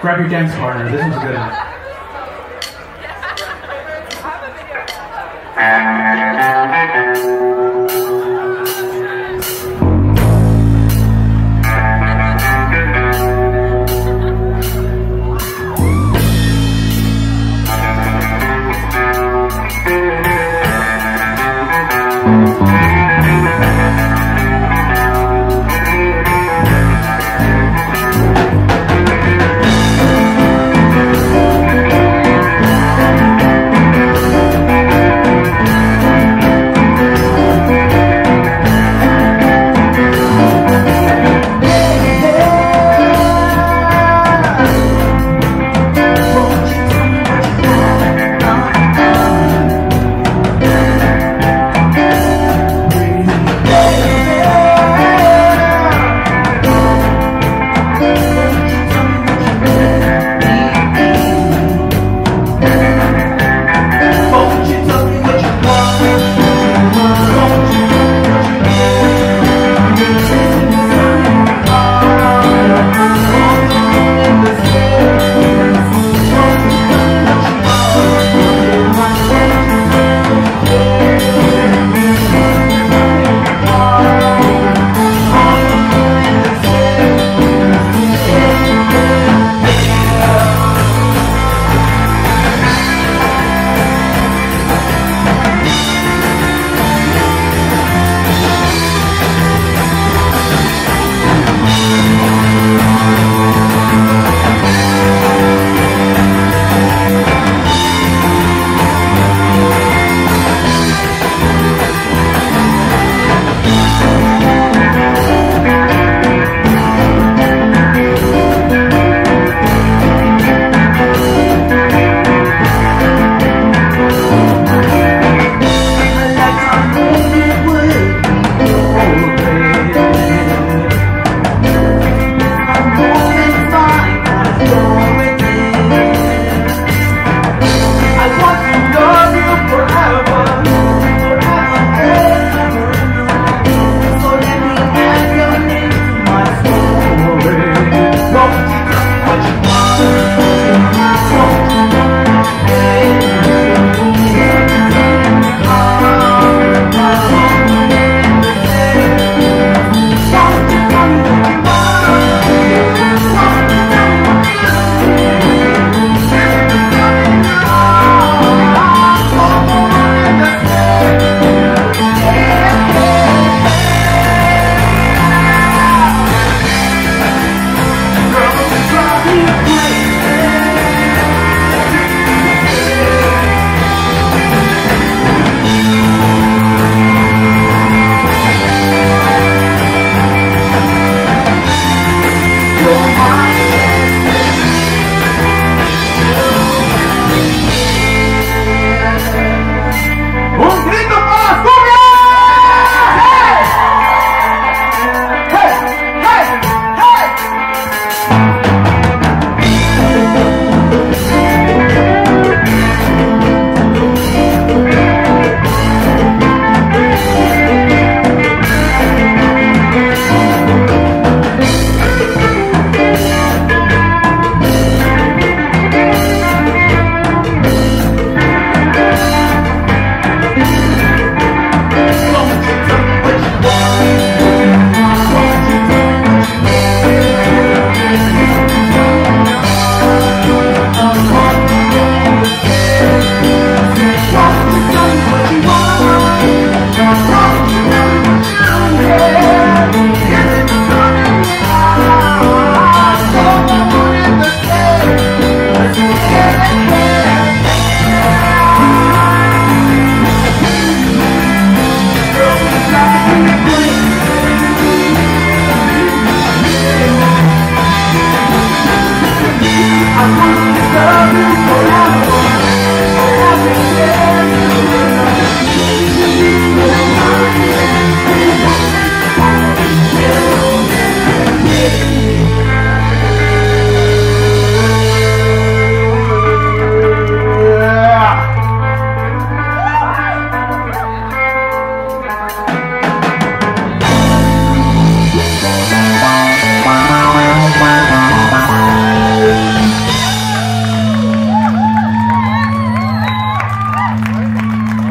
Grab your dance partner. This was a good one.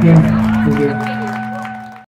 Game.